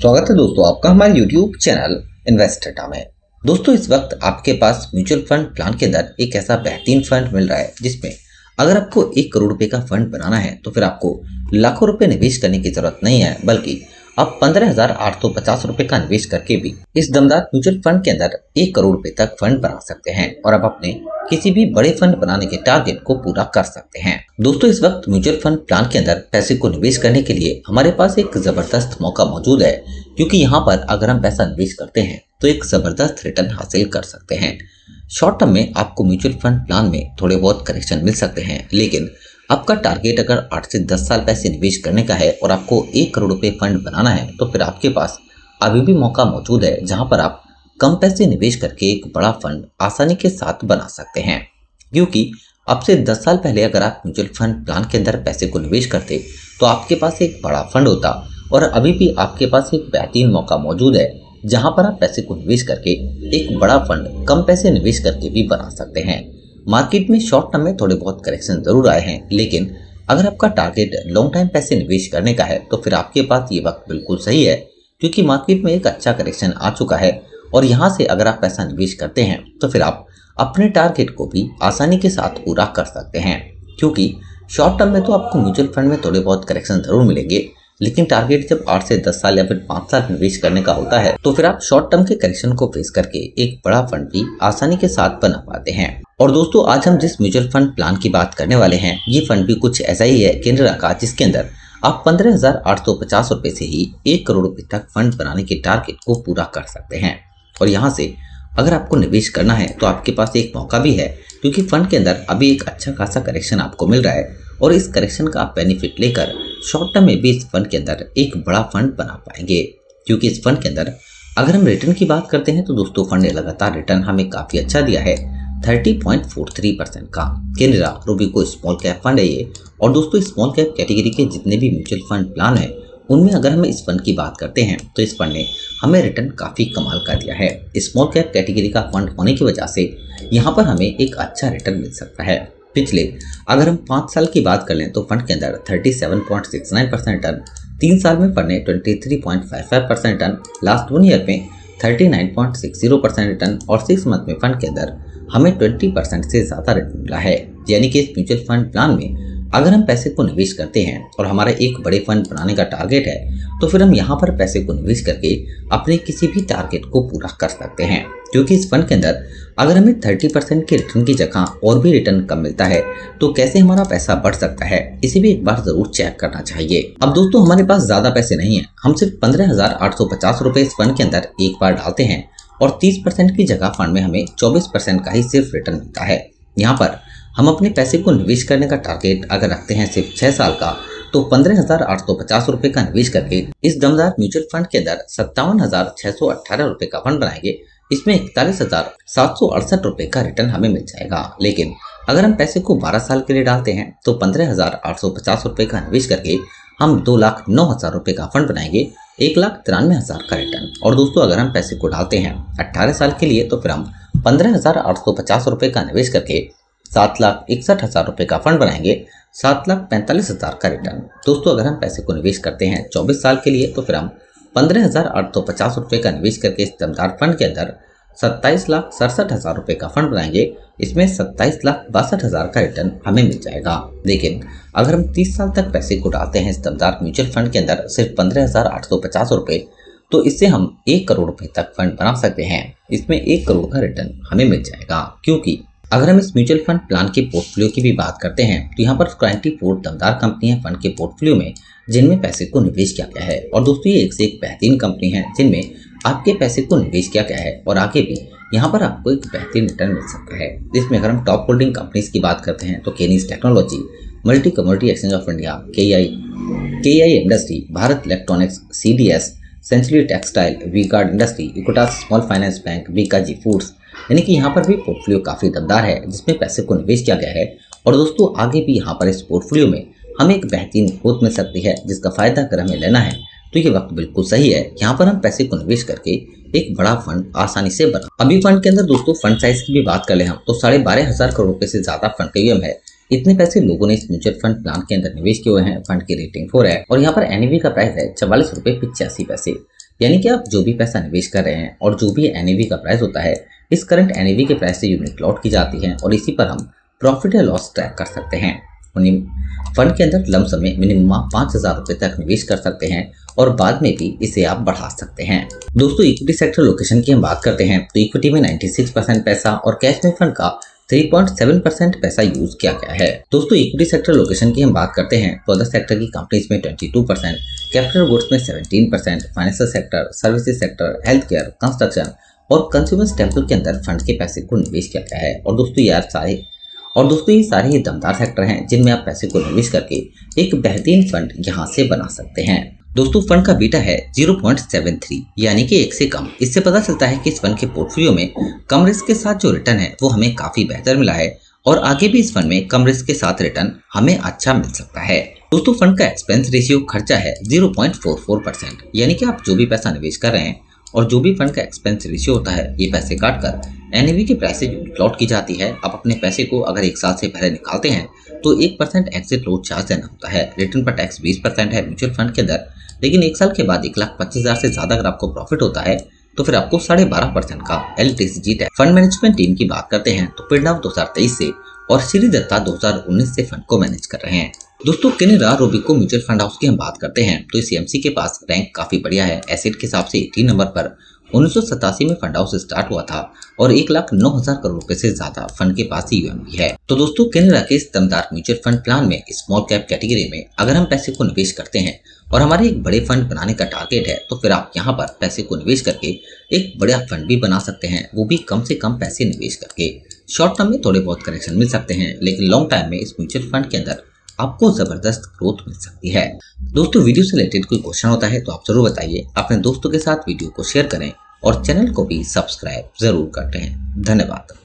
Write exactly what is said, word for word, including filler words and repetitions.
स्वागत है दोस्तों आपका हमारे YouTube चैनल इन्वेस्ट अड्डा में। दोस्तों इस वक्त आपके पास म्यूचुअल फंड प्लान के अंदर एक ऐसा बेहतरीन फंड मिल रहा है जिसमें अगर आपको एक करोड़ रुपए का फंड बनाना है तो फिर आपको लाखों रुपए निवेश करने की जरूरत नहीं है, बल्कि आप पंद्रह हजार आठ सौ पचास रुपए का निवेश करके भी इस दमदार म्यूचुअल फंड के अंदर एक करोड़ रुपए तक फंड बना सकते हैं और आप अपने किसी भी बड़े फंड बनाने के टारगेट को पूरा कर सकते हैं। दोस्तों इस वक्त म्यूचुअल फंड प्लान के अंदर पैसे को निवेश करने के लिए हमारे पास एक जबरदस्त मौका मौजूद है, क्योंकि यहाँ पर अगर हम पैसा निवेश करते हैं तो एक जबरदस्त रिटर्न हासिल कर सकते हैं। शॉर्ट टर्म में आपको म्यूचुअल फंड प्लान में थोड़े बहुत करेक्शन मिल सकते हैं, लेकिन आपका टारगेट अगर आठ से दस साल पैसे निवेश करने का है और आपको एक करोड़ रुपए फंड बनाना है तो फिर आपके पास अभी भी मौका मौजूद है जहाँ पर आप कम पैसे निवेश करके एक बड़ा फंड आसानी के साथ बना सकते हैं। क्योंकि अब से दस साल पहले अगर आप म्यूचुअल फंड प्लान के अंदर पैसे को निवेश करते तो आपके पास एक बड़ा फंड होता और अभी भी आपके पास एक बेहतरीन मौका मौजूद है जहां पर आप पैसे को निवेश करके एक बड़ा फंड कम पैसे निवेश करके भी बना सकते हैं। मार्केट में शॉर्ट टर्म में थोड़े बहुत करेक्शन जरूर आए हैं, लेकिन अगर आपका टारगेट लॉन्ग टाइम पैसे निवेश करने का है तो फिर आपके पास ये वक्त बिल्कुल सही है, क्योंकि मार्केट में एक अच्छा करेक्शन आ चुका है और यहाँ से अगर आप पैसा निवेश करते हैं तो फिर आप अपने टारगेट को भी आसानी के साथ पूरा कर सकते हैं। क्योंकि शॉर्ट टर्म में तो आपको म्यूचुअल फंड में थोड़े बहुत करेक्शन जरूर मिलेंगे, लेकिन टारगेट जब आठ से दस साल या फिर पाँच साल निवेश करने का होता है तो फिर आप शॉर्ट टर्म के करेक्शन को फेस करके एक बड़ा फंड भी आसानी के साथ बना पाते हैं। और दोस्तों आज हम जिस म्यूचुअल फंड प्लान की बात करने वाले हैं ये फंड भी कुछ ऐसा ही है केनरा का, जिसके अंदर आप पंद्रह हजार आठ सौ पचास रुपए से ही एक करोड़ रुपए तक फंड बनाने के टारगेट को पूरा कर सकते हैं। और यहाँ से अगर आपको निवेश करना है तो आपके पास एक मौका भी है, क्योंकि फंड के अंदर अभी एक अच्छा खासा करेक्शन आपको मिल रहा है और इस करेक्शन का आप बेनिफिट लेकर शॉर्ट टर्म में भी इस फंड के अंदर एक बड़ा फंड बना पाएंगे। क्योंकि इस फंड के अंदर अगर हम रिटर्न की बात करते हैं तो दोस्तों फंड ने लगातार रिटर्न हमें काफ़ी अच्छा दिया है, तीस पॉइंट फोर थ्री परसेंट का। Canara Robeco small cap fund है ये, और दोस्तों स्मॉल कैप कैटेगरी के जितने भी म्यूचुअल फंड प्लान है उनमें अगर हम इस फंड की बात करते हैं तो इस फंड ने हमें रिटर्न काफ़ी कमाल का दिया है। स्मॉल कैप कैटेगरी का फंड होने की वजह से यहाँ पर हमें एक अच्छा रिटर्न मिल सकता है। पिछले अगर हम पाँच साल की बात कर लें तो फंड के अंदर सैंतीस point six nine percent turn, तीन साल में फंड ने तेईस point five five percent turn, last one year में उनतालीस point six zero percent return और सिक्स मंथ में फंड के अंदर हमें बीस परसेंट से ज़्यादा रिटर्न मिला है। यानी कि इस म्यूचुअल फंड प्लान में अगर हम पैसे को निवेश करते हैं और हमारा एक बड़े फंड बनाने का टारगेट है तो फिर हम यहाँ पर पैसे को निवेश करके अपने किसी भी टारगेट को पूरा कर सकते हैं। क्योंकि इस फंड के अंदर अगर हमें तीस परसेंट के रिटर्न की जगह और भी रिटर्न कम मिलता है तो कैसे हमारा पैसा बढ़ सकता है, इसे भी एक बार जरूर चेक करना चाहिए। अब दोस्तों हमारे पास ज्यादा पैसे नहीं है, हम सिर्फ पंद्रह हजार आठ सौ पचास रुपए इस फंड के अंदर एक बार डालते हैं और तीस परसेंट की जगह फंड में हमें चौबीस परसेंट का ही सिर्फ रिटर्न मिलता है। यहाँ पर हम अपने पैसे को निवेश करने का टारगेट अगर रखते हैं सिर्फ छह साल का तो पंद्रह हजार आठ सौ पचास रुपए का निवेश करके इस दमदार म्यूचुअल फंड के अंदर सत्तावन हजार छह सौ अठारह रुपए का फंड बनाएंगे, इसमें इकतालीस हजार सात सौ अड़सठ रुपए का रिटर्न हमें मिल जाएगा। लेकिन अगर हम पैसे को बारह साल के लिए डालते हैं तो पंद्रह हजार आठ सौ पचास रुपए का निवेश करके हम दो लाख नौ हजार रुपए का फंड बनाएंगे, एक लाख तिरानवे हजार का रिटर्न। और दोस्तों अगर हम पैसे को डालते हैं अट्ठारह साल के लिए तो फिर हम पंद्रह हजार आठ सौ पचास रुपए का निवेश करके सात लाख इकसठ हजार रुपये का फंड बनाएंगे, सात लाख पैंतालीस हजार का रिटर्न। दोस्तों अगर हम पैसे को निवेश करते हैं चौबीस साल के लिए तो फिर हम पंद्रह हजार आठ सौ पचास रुपये का निवेश करके इस दमदार फंड के अंदर सत्ताईस लाख सड़सठ हजार रुपये का फंड बनाएंगे, इसमें सत्ताईस लाख बासठ हजार का रिटर्न हमें मिल जाएगा। लेकिन अगर हम तीस साल तक पैसे को डालते हैं इस दमदार म्यूचुअल फंड के अंदर सिर्फ पंद्रह हजार आठ सौ पचास रुपये, तो इससे हम एक करोड़ रुपये तक फंड बना सकते हैं, इसमें एक करोड़ का रिटर्न हमें मिल जाएगा। क्योंकि अगर हम इस म्यूचुअल फंड प्लान के पोर्टफोलियो की भी बात करते हैं तो यहाँ पर चौरानवे दमदार कंपनियां फंड के पोर्टफोलियो में जिनमें पैसे को निवेश किया गया है, और दोस्तों ये एक से एक बेहतरीन कंपनी है जिनमें आपके पैसे को निवेश किया गया है और आगे भी यहाँ पर आपको एक बेहतरीन रिटर्न मिल सकता है। इसमें अगर हम टॉप होल्डिंग कंपनीज की बात करते हैं तो केनिस technology, multi commodity exchange of India, K I K I industry, Bharat electronics, C D S, century textile, V guard industry, Equitas small finance bank, Bikaji foods. यानी कि यहाँ पर भी पोर्टफोलियो काफ़ी दमदार है जिसमें पैसे को निवेश किया गया है, और दोस्तों आगे भी यहाँ पर इस पोर्टफोलियो में हमें एक बेहतरीन ग्रोथ मिल सकती है जिसका फ़ायदा अगर हमें लेना है तो ये वक्त बिल्कुल सही है। यहाँ पर हम पैसे को निवेश करके एक बड़ा फंड आसानी से बना। अभी फंड के अंदर दोस्तों फंड साइज की भी बात कर ले हम तो साढ़े बारह हज़ार करोड़ रुपये से ज़्यादा फंड प्रीमियम है। इतने पैसे लोगों ने इस म्यूचुअल फंड प्लान के अंदर निवेश किए हुए हैं। फंड की रेटिंग फोर है और यहाँ पर एनईवी का प्राइस है चवालीस रुपये पिचासी पैसे। यानी कि आप जो भी पैसा निवेश कर रहे हैं और जो भी एनएवी का प्राइस होता है, इस करंट एनएवी के प्राइस से यूनिट लॉट की जाती है और इसी पर हम प्रॉफिट या लॉस ट्रैक कर सकते हैं। फंड के अंदर लमसम में मिनिमम पाँच हज़ार रुपये तक निवेश कर सकते हैं और बाद में भी इसे आप बढ़ा सकते हैं। दोस्तों, इक्विटी सेक्टर लोकेशन की हम बात करते हैं तो इक्विटी में छियानवे परसेंट पैसा और कैश में फंड का तीन पॉइंट सात परसेंट पैसा यूज किया गया है। दोस्तों, इक्विटी सेक्टर लोकेशन की हम बात करते हैं तो अदर सेक्टर की कंपनीज में बाईस परसेंट, कैपिटल गुड्स में सत्रह percent, financial sector, services sector, health care, construction और कंज्यूमर टेम्पल के अंदर फंड के पैसे को निवेश किया गया है। और दोस्तों यार सारे और दोस्तों ये सारे ही दमदार सेक्टर हैं जिनमें आप पैसे को निवेश करके एक बेहतरीन फंड यहाँ से बना सकते हैं। दोस्तों, फंड का बीटा है ज़ीरो पॉइंट सेवन थ्री यानी कि एक से कम। इससे पता चलता है कि इस फंड के पोर्टफोलियो में कम रिस्क के साथ जो रिटर्न है वो हमें काफी बेहतर मिला है और आगे भी इस फंड में कम रिस्क के साथ रिटर्न हमें अच्छा मिल सकता है। दोस्तों, फंड का एक्सपेंस रेशियो खर्चा है zero point four four percent यानी कि आप जो भी पैसा निवेश कर रहे हैं और जो भी फंड का एक्सपेंस रेशियो होता है ये पैसे काट कर एनएवी के प्राइस से लॉट की जाती है। आप अपने पैसे को अगर एक साल से पहले निकालते हैं तो एक परसेंट एक्सिट लोड चार्ज देना होता है। रिटर्न पर टैक्स बीस परसेंट है म्यूचुअल फंड के अंदर, लेकिन एक साल के बाद एक लाख पच्चीस हज़ार से ज़्यादा अगर आपको प्रॉफिट होता है तो फिर आपको साढ़े बारह परसेंट का LTCG tax. Fund management team की बात करते हैं तो पिंडाव दो हज़ार तेईस से और श्री दत्ता दो हज़ार उन्नीस से फंड को मैनेज कर रहे हैं। दोस्तों, Canara Robeco mutual fund house की हम बात करते हैं तो इस एमसी के पास रैंक काफी बढ़िया है। एसेट के हिसाब से अठारह नंबर पर उन्नीस सौ सतासी में फंड हाउस स्टार्ट हुआ था और एक लाख नौ हजार करोड़ रुपए से ज्यादा फंड के पास ही यूएमबी है। तो दोस्तों, केनेरा के इस दमदार म्यूचुअल फंड प्लान में स्मॉल कैप कैटेगरी में अगर हम पैसे को निवेश करते हैं और हमारे एक बड़े फंड बनाने का टारगेट है तो फिर आप यहाँ पर पैसे को निवेश करके एक बड़ा फंड भी बना सकते हैं, वो भी कम से कम पैसे निवेश करके। शॉर्ट टर्म में थोड़े बहुत करेक्शन मिल सकते हैं लेकिन लॉन्ग टाइम में इस म्यूचुअल फंड के अंदर आपको जबरदस्त ग्रोथ मिल सकती है। दोस्तों, वीडियो से रिलेटेड कोई क्वेश्चन होता है तो आप जरूर बताइए, अपने दोस्तों के साथ वीडियो को शेयर करें और चैनल को भी सब्सक्राइब जरूर करते हैं। धन्यवाद।